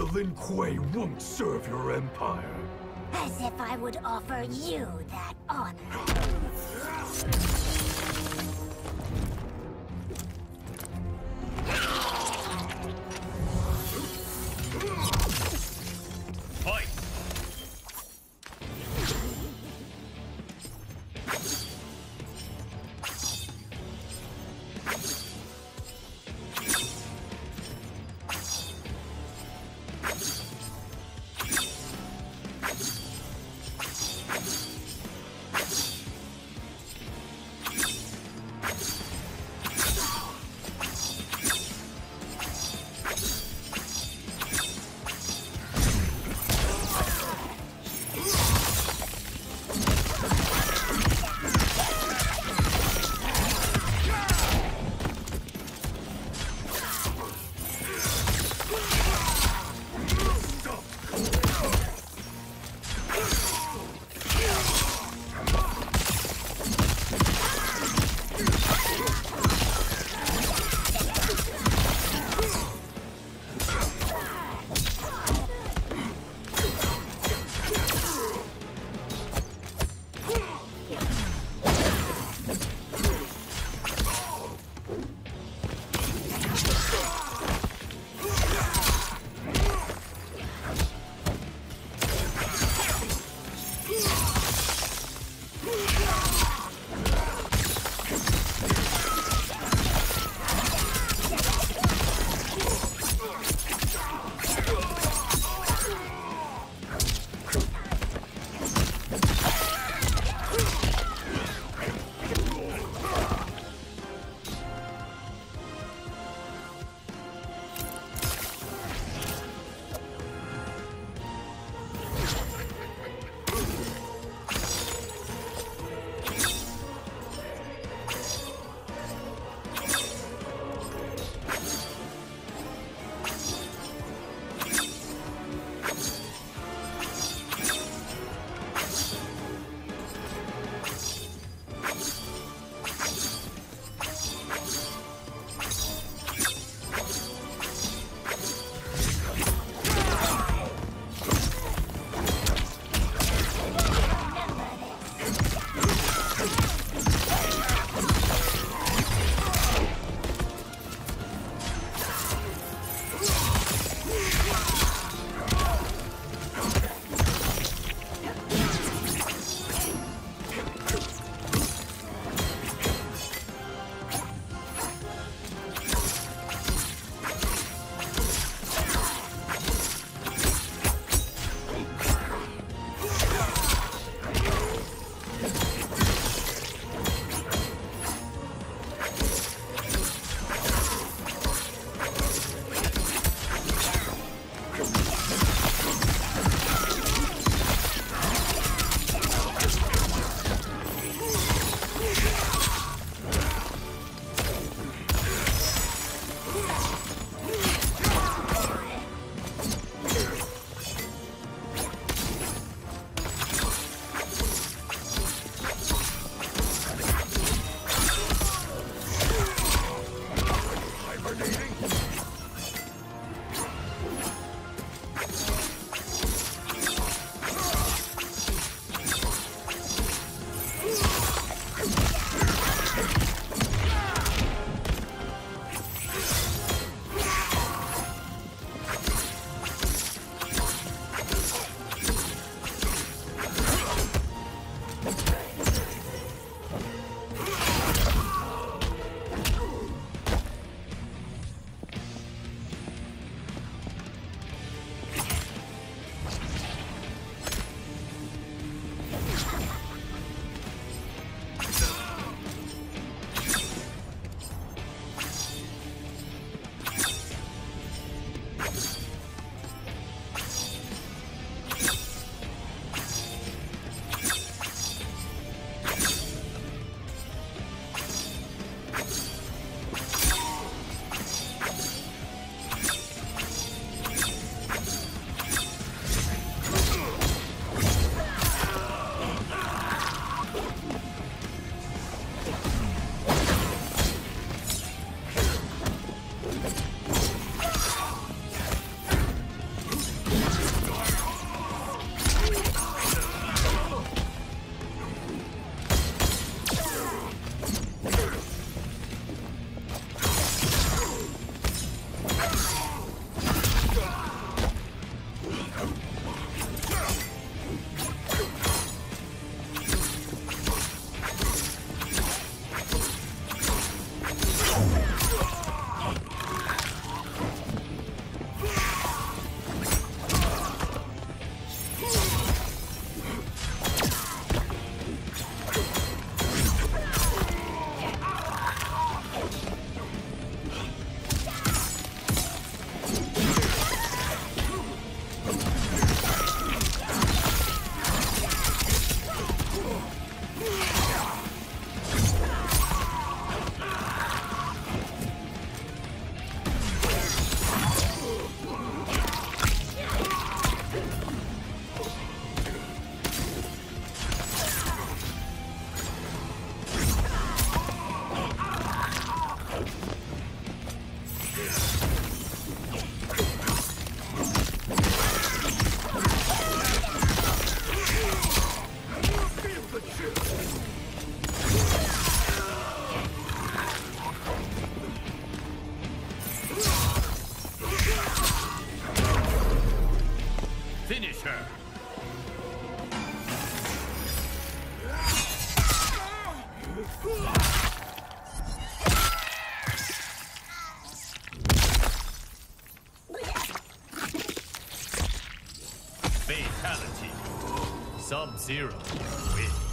The Lin Kuei won't serve your empire. As if I would offer you that honor. sir. Fatality. Sub-Zero wins.